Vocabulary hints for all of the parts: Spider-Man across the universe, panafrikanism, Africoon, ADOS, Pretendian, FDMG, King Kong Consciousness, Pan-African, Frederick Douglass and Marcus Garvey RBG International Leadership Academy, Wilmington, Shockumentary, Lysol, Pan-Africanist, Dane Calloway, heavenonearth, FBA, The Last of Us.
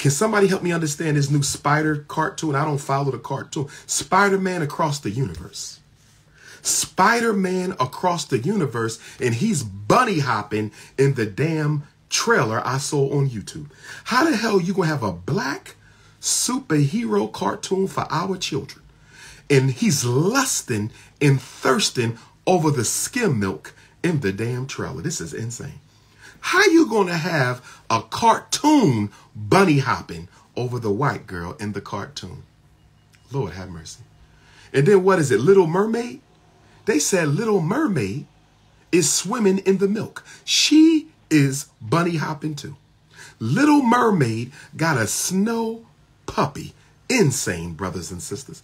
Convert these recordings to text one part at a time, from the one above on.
Can somebody help me understand this new Spider cartoon? I don't follow the cartoon. Spider-Man Across the Universe. Spider-Man Across the Universe, and he's bunny hopping in the damn trailer I saw on YouTube. How the hell you gonna have a black superhero cartoon for our children? And he's lusting and thirsting over the skim milk in the damn trailer. This is insane. How you gonna have a cartoon bunny hopping over the white girl in the cartoon? Lord have mercy. And then what is it, Little Mermaid? They said Little Mermaid is swimming in the milk. She is bunny hopping too. Little Mermaid got a snow puppy. Insane, brothers and sisters.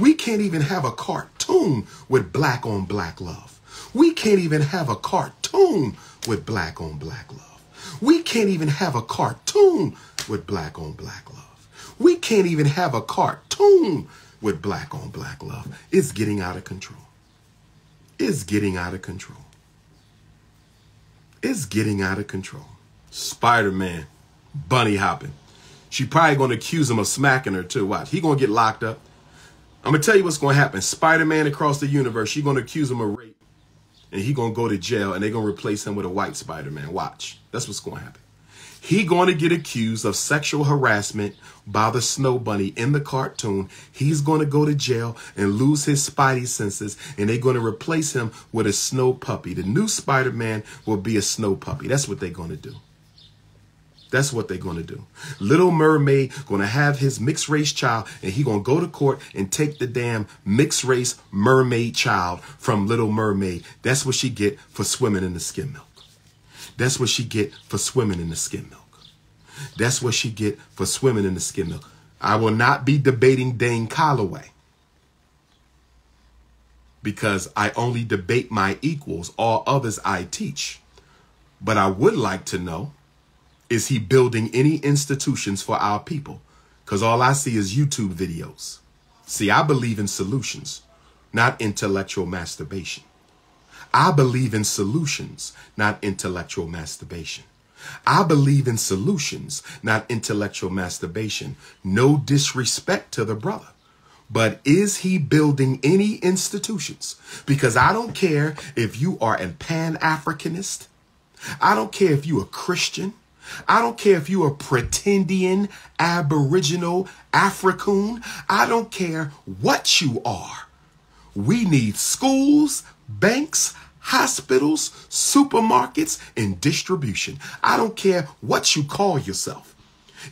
We can't even have a cartoon with black on black love. We can't even have a cartoon with black on black love. We can't even have a cartoon with black on black love. We can't even have a cartoon with black on black love. It's getting out of control. It's getting out of control. It's getting out of control. Spider-Man bunny hopping. She probably going to accuse him of smacking her too. Watch, he going to get locked up. I'm going to tell you what's going to happen. Spider-Man Across the Universe, she going to accuse him of rape. And he going to go to jail, and they're going to replace him with a white Spider-Man. Watch. That's what's going to happen. He going to get accused of sexual harassment by the snow bunny in the cartoon. He's going to go to jail and lose his spidey senses, and they're going to replace him with a snow puppy. The new Spider-Man will be a snow puppy. That's what they're going to do. That's what they're going to do. Little Mermaid going to have his mixed race child, and he going to go to court and take the damn mixed race mermaid child from Little Mermaid. That's what she get for swimming in the skim milk. That's what she get for swimming in the skim milk. That's what she get for swimming in the skim milk. I will not be debating Dane Calloway, because I only debate my equals. All others I teach. But I would like to know, is he building any institutions for our people? Because all I see is YouTube videos. See, I believe in solutions, not intellectual masturbation. I believe in solutions, not intellectual masturbation. I believe in solutions, not intellectual masturbation. No disrespect to the brother. But is he building any institutions? Because I don't care if you are a Pan-Africanist. I don't care if you are Christian. I don't care if you are Pretendian, Aboriginal, Africoon. I don't care what you are. We need schools, banks, hospitals, supermarkets, and distribution. I don't care what you call yourself.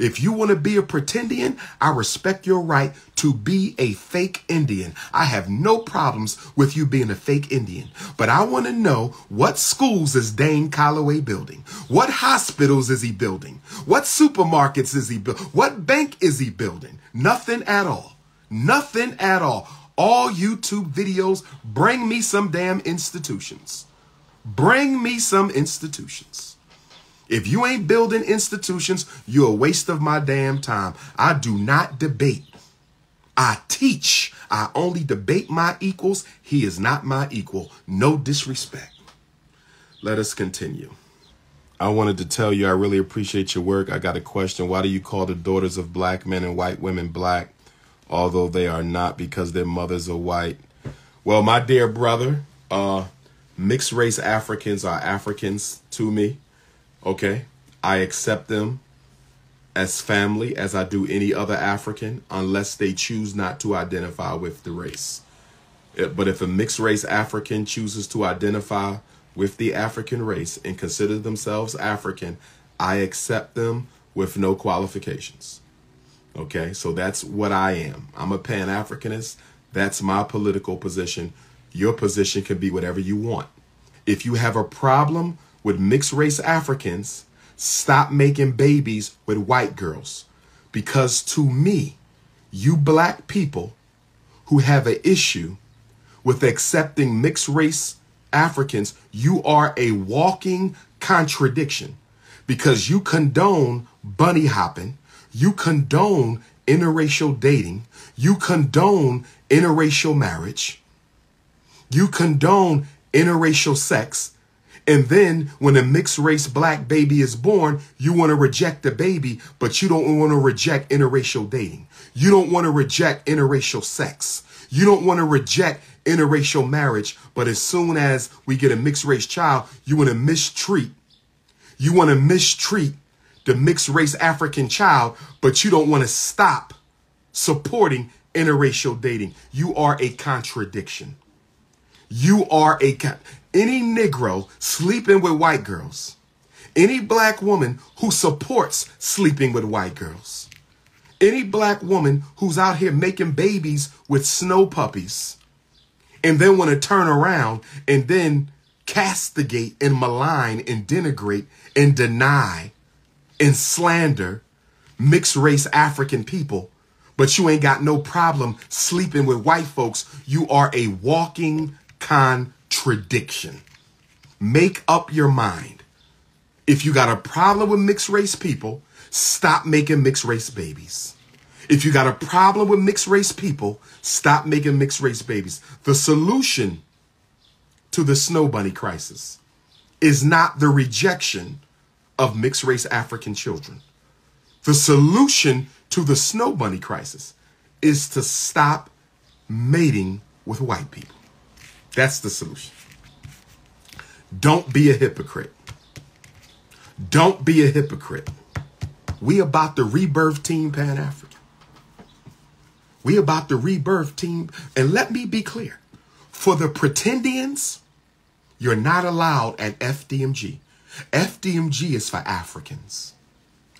If you want to be a Pretendian, I respect your right to be a fake Indian. I have no problems with you being a fake Indian. But I want to know, what schools is Dane Calloway building? What hospitals is he building? What supermarkets is he building? What bank is he building? Nothing at all. Nothing at all. All YouTube videos, bring me some damn institutions. Bring me some institutions. If you ain't building institutions, you're a waste of my damn time. I do not debate. I teach. I only debate my equals. He is not my equal. No disrespect. Let us continue. I wanted to tell you I really appreciate your work. I got a question. Why do you call the daughters of black men and white women black, although they are not, because their mothers are white? Well, my dear brother, mixed race Africans are Africans to me. Okay, I accept them as family as I do any other African, unless they choose not to identify with the race. But if a mixed race African chooses to identify with the African race and consider themselves African, I accept them with no qualifications. Okay, so that's what I am. I'm a Pan-Africanist. That's my political position. Your position can be whatever you want. If you have a problem with mixed race Africans, stop making babies with white girls. Because to me, you black people who have an issue with accepting mixed race Africans, you are a walking contradiction. Because you condone bunny hopping, you condone interracial dating, you condone interracial marriage, you condone interracial sex, And then when a mixed race black baby is born, you want to reject the baby, but you don't want to reject interracial dating. You don't want to reject interracial sex. You don't want to reject interracial marriage. But as soon as we get a mixed race child, you want to mistreat. You want to mistreat the mixed race African child, but you don't want to stop supporting interracial dating. You are a contradiction. You are a any Negro sleeping with white girls, any black woman who supports sleeping with white girls, any black woman who's out here making babies with snow puppies and then want to turn around and then castigate and malign and denigrate and deny and slander mixed race African people. But you ain't got no problem sleeping with white folks. You are a walking contradiction. Make up your mind. If you got a problem with mixed race people, stop making mixed race babies. If you got a problem with mixed race people, stop making mixed race babies. The solution to the snow bunny crisis is not the rejection of mixed race African children. The solution to the snow bunny crisis is to stop mating with white people. That's the solution. Don't be a hypocrite. Don't be a hypocrite. We about to rebirth Team Pan-African. We about to rebirth Team. And let me be clear. For the pretendians, you're not allowed at FDMG. FDMG is for Africans.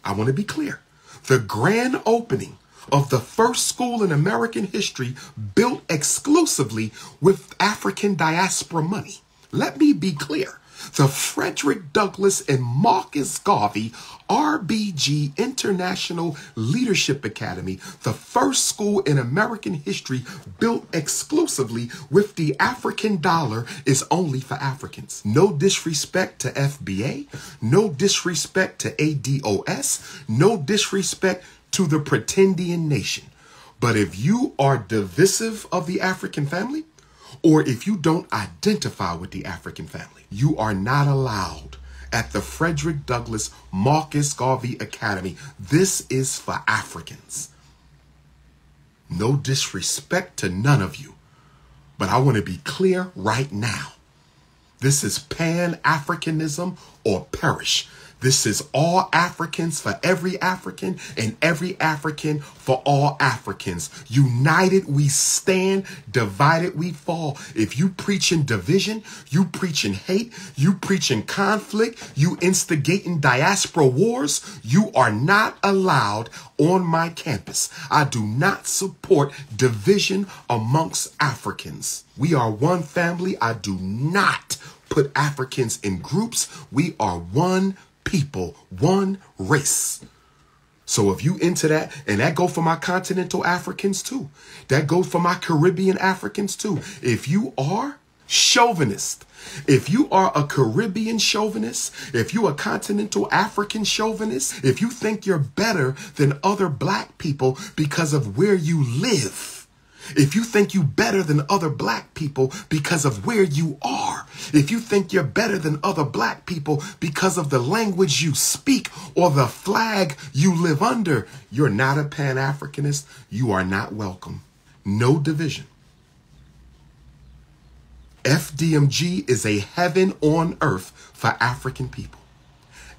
I want to be clear. The grand opening of the first school in American history built exclusively with African diaspora money. Let me be clear. The Frederick Douglass and Marcus Garvey RBG International Leadership Academy, the first school in American history built exclusively with the African dollar, is only for Africans. No disrespect to FBA, no disrespect to ADOS, no disrespect to the pretendian nation. But if you are divisive of the African family, or if you don't identify with the African family, you are not allowed at the Frederick Douglass Marcus Garvey Academy. This is for Africans. No disrespect to none of you, but I want to be clear right now. This is Pan-Africanism or perish. This is all Africans for every African and every African for all Africans. United we stand, divided we fall. If you preaching division, you preaching hate, you preaching conflict, you instigating diaspora wars, you are not allowed on my campus. I do not support division amongst Africans. We are one family. I do not put Africans in groups. We are one people, one race. So if you into that, and that go for my continental Africans too. That go for my Caribbean Africans too. If you are chauvinist, if you are a Caribbean chauvinist, if you a continental African chauvinist, if you think you're better than other black people because of where you live, if you think you better than other black people because of where you are, if you think you're better than other black people because of the language you speak or the flag you live under, you're not a Pan-Africanist. You are not welcome. No division. FDMG is a heaven on earth for African people.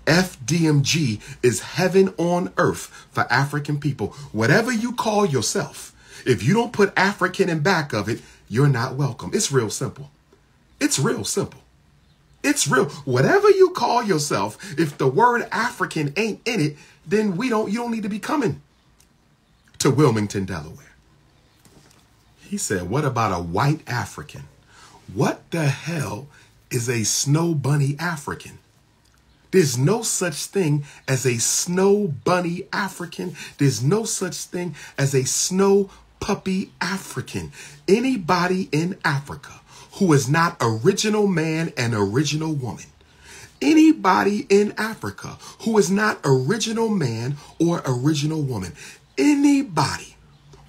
FDMG is heaven on earth for African people. Whatever you call yourself, if you don't put African in back of it, you're not welcome. It's real simple. It's real simple. It's real. Whatever you call yourself, if the word African ain't in it, then you don't need to be coming to Wilmington, Delaware. He said, what about a white African? What the hell is a snow bunny African? There's no such thing as a snow bunny African. There's no such thing as a snow puppy African. Anybody in Africa who is not original man and original woman, anybody in Africa who is not original man or original woman, anybody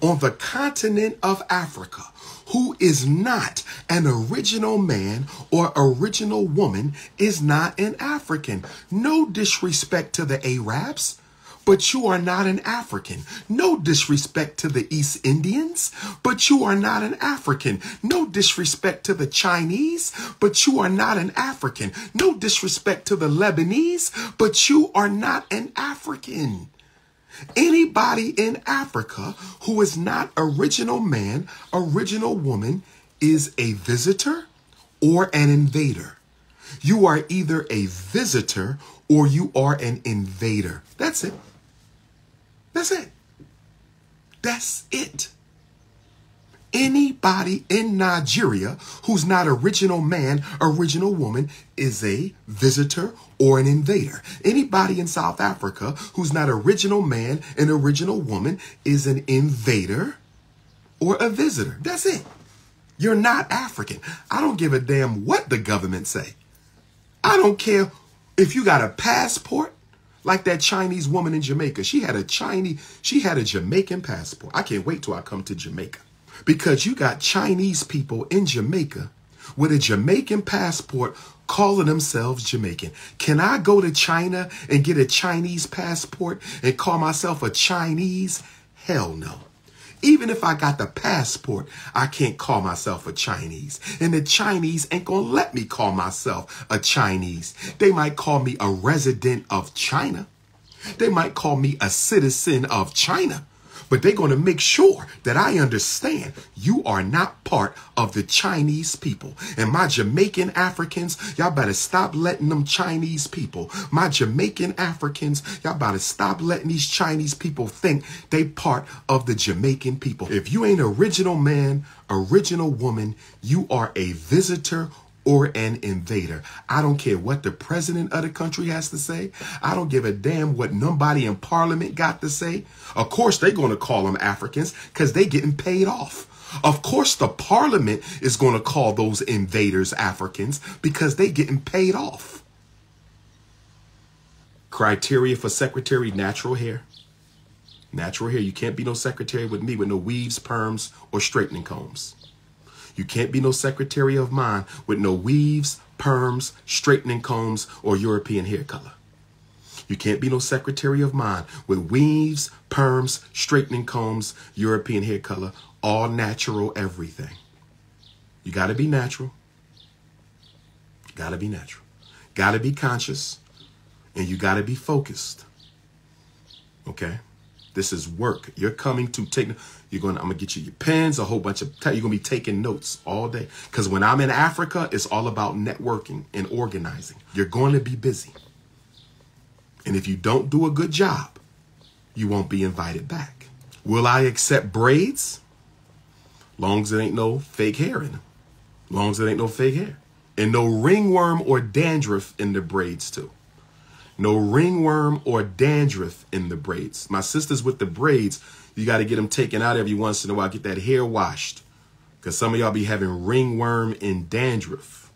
on the continent of Africa who is not an original man or original woman is not an African. No disrespect to the Arabs, but you are not an African. No disrespect to the East Indians, but you are not an African. No disrespect to the Chinese, but you are not an African. No disrespect to the Lebanese, but you are not an African. Anybody in Africa who is not original man, original woman is a visitor or an invader. You are either a visitor or you are an invader. That's it. That's it. That's it. Anybody in Nigeria who's not original man, original woman is a visitor or an invader. Anybody in South Africa who's not original man and original woman is an invader or a visitor. That's it. You're not African. I don't give a damn what the government say. I don't care if you got a passport. Like that Chinese woman in Jamaica. She had a Jamaican passport. I can't wait till I come to Jamaica. Because you got Chinese people in Jamaica with a Jamaican passport calling themselves Jamaican. Can I go to China and get a Chinese passport and call myself a Chinese? Hell no. Even if I got the passport, I can't call myself a Chinese. And the Chinese ain't gonna let me call myself a Chinese. They might call me a resident of China. They might call me a citizen of China. But they're going to make sure that I understand you are not part of the Chinese people. And my Jamaican Africans, y'all better stop letting them Chinese people. My Jamaican Africans, y'all better stop letting these Chinese people think they part of the Jamaican people. If you ain't original man, original woman, you are a visitor or an invader. I don't care what the president of the country has to say. I don't give a damn what nobody in parliament got to say. Of course, they're going to call them Africans because they're getting paid off. Of course, the parliament is going to call those invaders Africans because they're getting paid off. Criteria for secretary, natural hair. Natural hair. You can't be no secretary with me with no weaves, perms, or straightening combs. You can't be no secretary of mine with no weaves, perms, straightening combs, or European hair color. You can't be no secretary of mine with weaves, perms, straightening combs, European hair color, all natural everything. You got to be natural. Got to be natural. Got to be conscious. And you got to be focused. Okay? This is work. You're coming to take... I'm going to get you your pens, a whole bunch of... You're going to be taking notes all day. Because when I'm in Africa, it's all about networking and organizing. You're going to be busy. And if you don't do a good job, you won't be invited back. Will I accept braids? Long as it ain't no fake hair in them. Long as it ain't no fake hair. And no ringworm or dandruff in the braids, too. No ringworm or dandruff in the braids. My sisters with the braids... You got to get them taken out every once in a while. Get that hair washed. Because some of y'all be having ringworm and dandruff.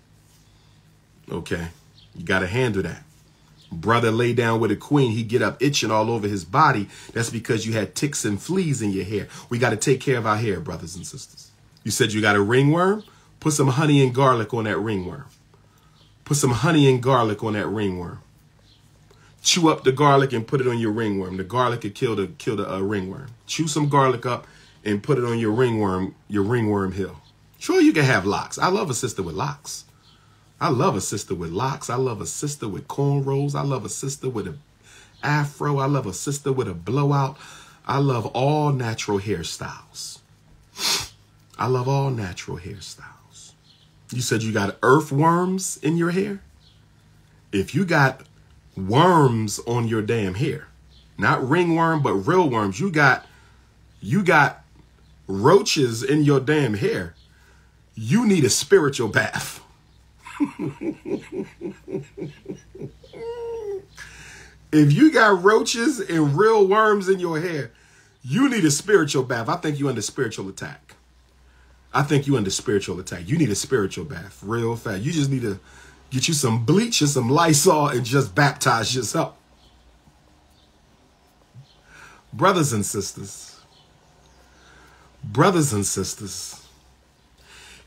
Okay. You got to handle that. Brother lay down with a queen. He get up itching all over his body. That's because you had ticks and fleas in your hair. We got to take care of our hair, brothers and sisters. You said you got a ringworm? Put some honey and garlic on that ringworm. Put some honey and garlic on that ringworm. Chew up the garlic and put it on your ringworm. The garlic could kill the ringworm. Chew some garlic up and put it on your ringworm hill. Sure, you can have locks. I love a sister with locks. I love a sister with locks. I love a sister with cornrows. I love a sister with an afro. I love a sister with a blowout. I love all natural hairstyles. I love all natural hairstyles. You said you got earthworms in your hair? If you got worms on your damn hair, not ringworm, but real worms. You got roaches in your damn hair. You need a spiritual bath. If you got roaches and real worms in your hair, you need a spiritual bath. I think you under spiritual attack. I think you under spiritual attack. You need a spiritual bath real fast. You just need a get you some bleach and some Lysol and just baptize yourself. Brothers and sisters, Brothers and sisters,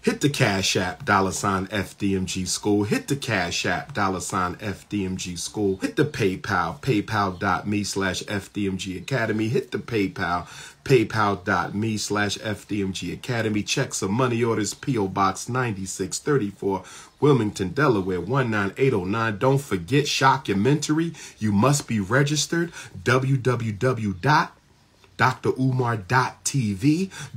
hit the Cash App, $FDMG School. Hit the Cash App, $FDMG School. Hit the PayPal, paypal.me/FDMG Academy. Hit the PayPal, paypal.me/FDMG Academy. Checks or money orders, P.O. Box 9634, Wilmington, Delaware, 19809. Don't forget, Shockumentary. You must be registered. www.drumar.tv,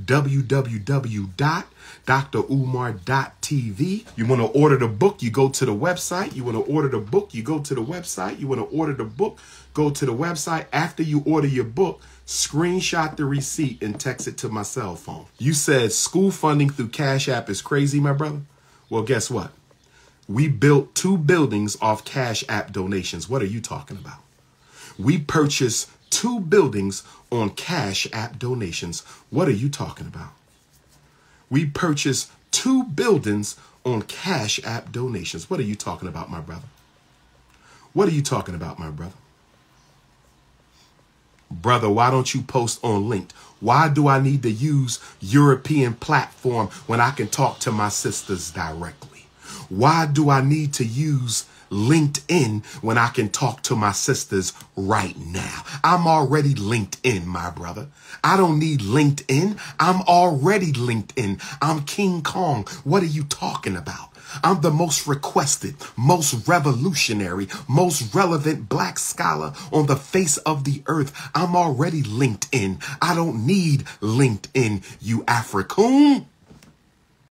www.drumar.tv. You want to order the book, you go to the website. You want to order the book, you go to the website. You want to order the book, go to the website. After you order your book, screenshot the receipt and text it to my cell phone. You said school funding through Cash App is crazy, my brother. Well, guess what? We built 2 buildings off Cash App donations. What are you talking about? We purchased 2 buildings on Cash App donations. What are you talking about? We purchased 2 buildings on Cash App donations. What are you talking about, my brother? What are you talking about, my brother? Brother, why don't you post on LinkedIn? Why do I need to use European platform when I can talk to my sisters directly? Why do I need to use LinkedIn when I can talk to my sisters right now? I'm already LinkedIn, my brother. I don't need LinkedIn. I'm already LinkedIn. I'm King Kong. What are you talking about? I'm the most requested, most revolutionary, most relevant black scholar on the face of the earth. I'm already LinkedIn. I don't need LinkedIn, you Africoon.